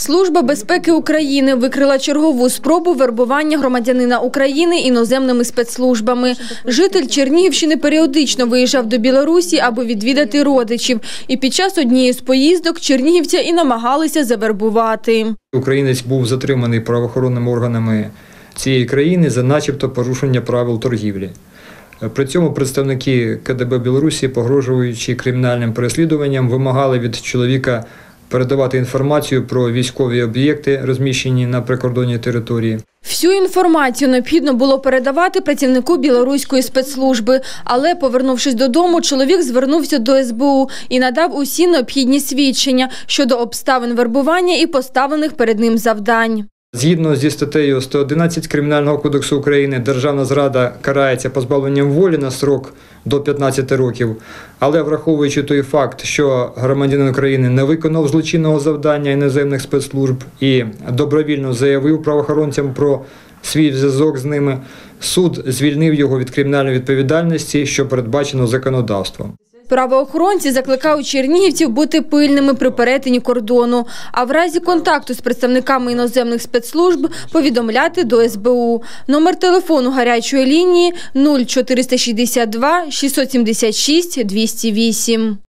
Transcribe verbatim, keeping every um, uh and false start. Служба безпеки України викрила чергову спробу вербування громадянина України іноземними спецслужбами. Житель Чернігівщини періодично виїжджав до Білорусі, аби відвідати родичів. І під час однієї з поїздок чернігівця і намагалися завербувати. Українець був затриманий правоохоронними органами цієї країни за начебто порушення правил торгівлі. При цьому представники КДБ Білорусі, погрожуючи кримінальним переслідуванням, вимагали від чоловіка передавати інформацію про військові об'єкти, розміщені на прикордонній території. Всю інформацію необхідно було передавати працівнику білоруської спецслужби. Але, повернувшись додому, чоловік звернувся до ес бе у і надав усі необхідні свідчення щодо обставин вербування і поставлених перед ним завдань. Згідно зі статтею сто одинадцять Кримінального кодексу України, державна зрада карається позбавленням волі на строк до п'ятнадцяти років. Але враховуючи той факт, що громадянин України не виконав злочинного завдання іноземних спецслужб і добровільно заявив правоохоронцям про свій зв'язок з ними, суд звільнив його від кримінальної відповідальності, що передбачено законодавством. Правоохоронці закликають чернігівців бути пильними при перетині кордону, а в разі контакту з представниками іноземних спецслужб повідомляти до ес бе у. Номер телефону гарячої лінії нуль чотириста шістдесят два шістсот сімдесят шість двісті вісім.